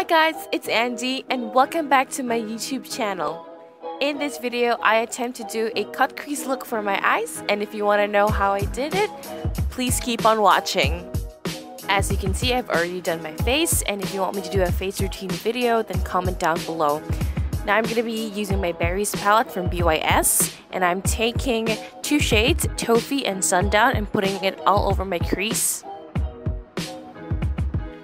Hi guys, it's Andy and welcome back to my YouTube channel. In this video, I attempt to do a cut crease look for my eyes, and if you want to know how I did it, please keep on watching. As you can see, I've already done my face, and if you want me to do a face routine video, then comment down below. Now I'm going to be using my Berries palette from BYS, and I'm taking two shades, Toffee and Sundown, and putting it all over my crease.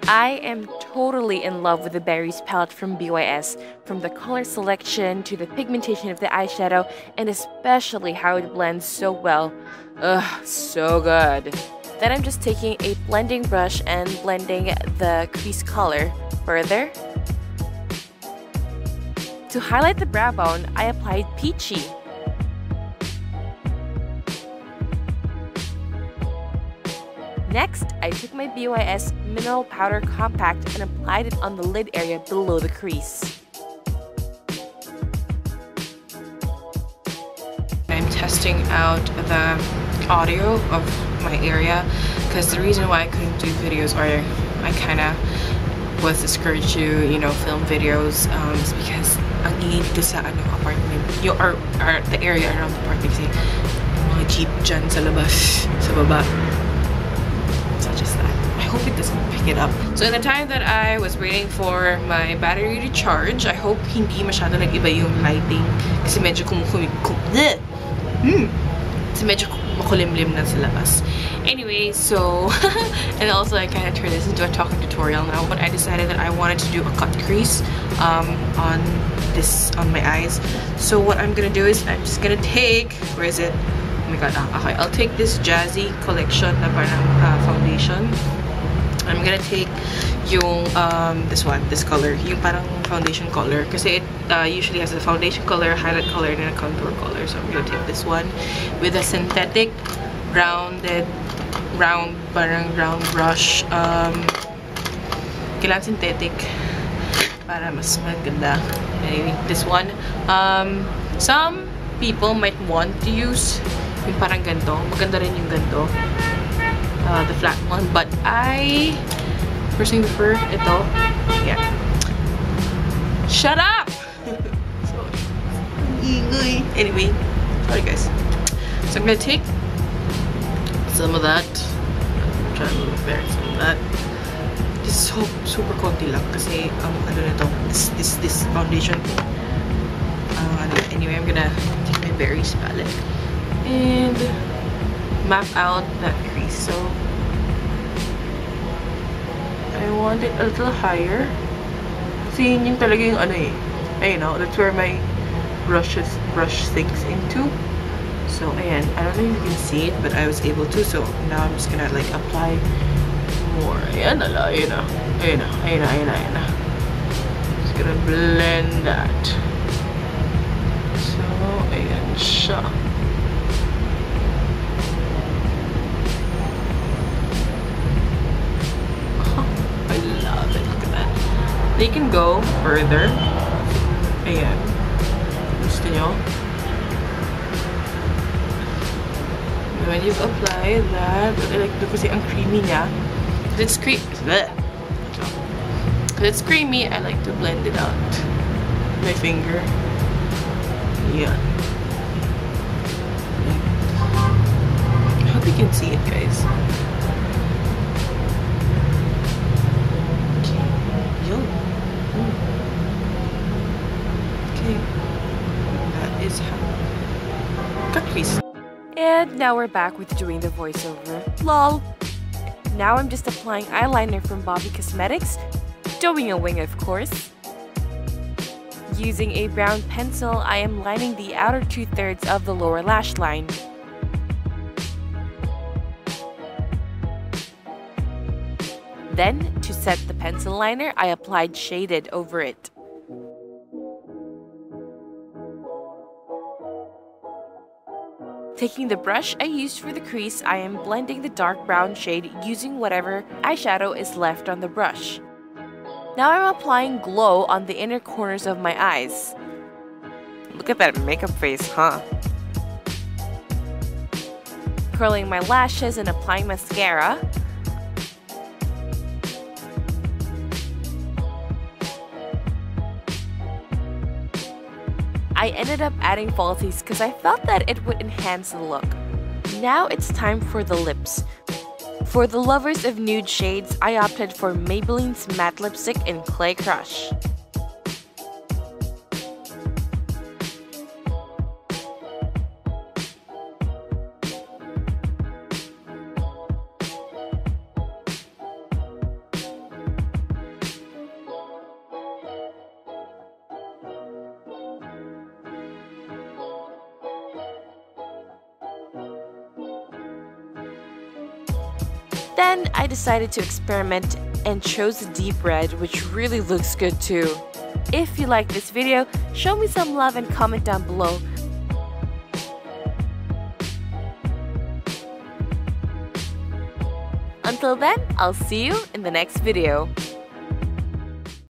I am totally in love with the Berries palette from BYS, from the color selection to the pigmentation of the eyeshadow, and especially how it blends so well. Ugh, so good. Then I'm just taking a blending brush and blending the crease color further. To highlight the brow bone, I applied Peachy. Next, I took my BYS Mineral Powder Compact and applied it on the lid area below the crease. I'm testing out the audio of my area because the reason why I couldn't do videos, or I kind of was discouraged to, film videos, is because ang init dito sa apartment, or the area around the apartment, kasi mga jeep dyan sa labas, sa baba. I hope it doesn't pick it up. So in the time that I was waiting for my battery to charge, I hope hindi masyado nag-iba yung lighting kasi medyo makulimlim na sa labas. Anyway, so and also I kind of turned this into a talking tutorial now, but I decided that I wanted to do a cut crease on my eyes. So what I'm gonna do is I'm just gonna take, where is it? Oh my god, okay, I'll take this Jazzy Collection na parang foundation. I'm gonna take yung this color, yung parang foundation color, kasi it usually has a foundation color, highlight color, and then a contour color. So I'm gonna take this one with a synthetic round brush. Kailangan synthetic para mas maganda. Anyway, this one. Some people might want to use yung parang ganito. Maganda rin yung ganito. The flat one, but I personally prefer ito. Yeah. Shut up! Anyway, sorry guys. So I'm gonna take some of that. I'm trying to prepare some of that. This is so super konti lang kasi ano nito, this foundation. Anyway, I'm gonna take my Berries palette and map out that crease. So I want it a little higher. See, yun talaga yung ano eh. Ayun, no? That's where my brush sinks into. So ayan, I don't know if you can see it, but I was able to. So now I'm just gonna like apply more. Ayan, ala, ayan na, ayan na, ayan na, ayan na, ayan na. Just gonna blend that. So ayan siya. They can go further. Ayan. Gusto nyo? When you've applied that, I like to kasi ang creamy niya. It's creamy, I like to blend it out with my finger. Yeah. I hope you can see it, guys. And now we're back with doing the voiceover. LOL! Now I'm just applying eyeliner from Bobby Cosmetics, doing a wing of course. Using a brown pencil, I am lining the outer 2/3 of the lower lash line. Then, to set the pencil liner, I applied Shaded over it. Taking the brush I used for the crease, I am blending the dark brown shade using whatever eyeshadow is left on the brush. Now I'm applying Glow on the inner corners of my eyes. Look at that makeup face, huh? Curling my lashes and applying mascara. I ended up adding falsies because I felt that it would enhance the look. Now it's time for the lips. For the lovers of nude shades, I opted for Maybelline's Matte Lipstick in Clay Crush. Then I decided to experiment and chose a deep red, which really looks good too. If you like this video, show me some love and comment down below. Until then, I'll see you in the next video.